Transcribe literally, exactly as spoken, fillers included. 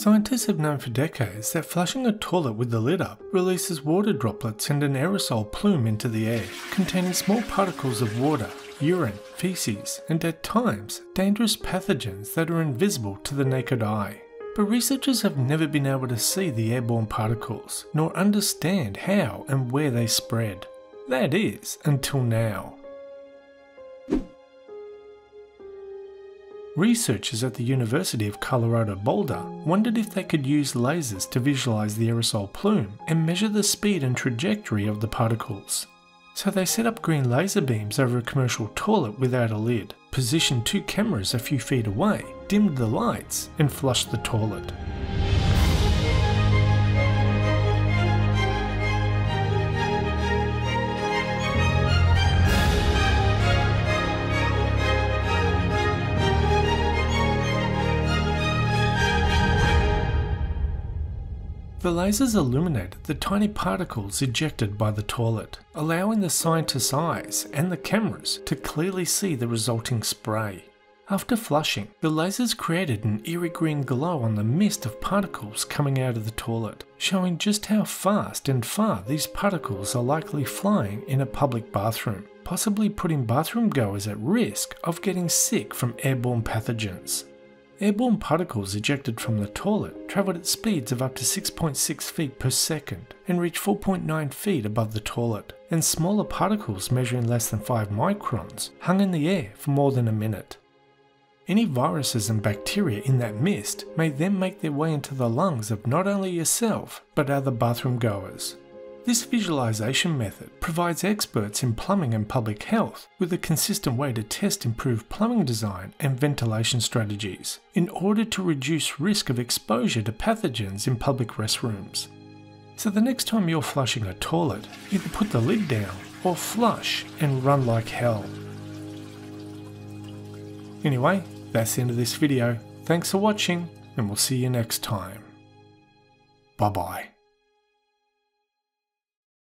Scientists have known for decades that flushing a toilet with the lid up releases water droplets and an aerosol plume into the air, containing small particles of water, urine, feces, and at times, dangerous pathogens that are invisible to the naked eye. But researchers have never been able to see the airborne particles, nor understand how and where they spread. That is, until now. Researchers at the University of Colorado Boulder wondered if they could use lasers to visualize the aerosol plume and measure the speed and trajectory of the particles. So they set up green laser beams over a commercial toilet without a lid, positioned two cameras a few feet away, dimmed the lights, and flushed the toilet. The lasers illuminated the tiny particles ejected by the toilet, allowing the scientists' eyes and the cameras to clearly see the resulting spray. After flushing, the lasers created an eerie green glow on the mist of particles coming out of the toilet, showing just how fast and far these particles are likely flying in a public bathroom, possibly putting bathroom goers at risk of getting sick from airborne pathogens. Airborne particles ejected from the toilet travelled at speeds of up to six point six feet per second and reached four point nine feet above the toilet, and smaller particles measuring less than five microns hung in the air for more than a minute. Any viruses and bacteria in that mist may then make their way into the lungs of not only yourself but other bathroom goers. This visualization method provides experts in plumbing and public health with a consistent way to test improved plumbing design and ventilation strategies in order to reduce risk of exposure to pathogens in public restrooms. So the next time you're flushing a toilet, either put the lid down or flush and run like hell. Anyway, that's the end of this video. Thanks for watching, and we'll see you next time. Bye bye.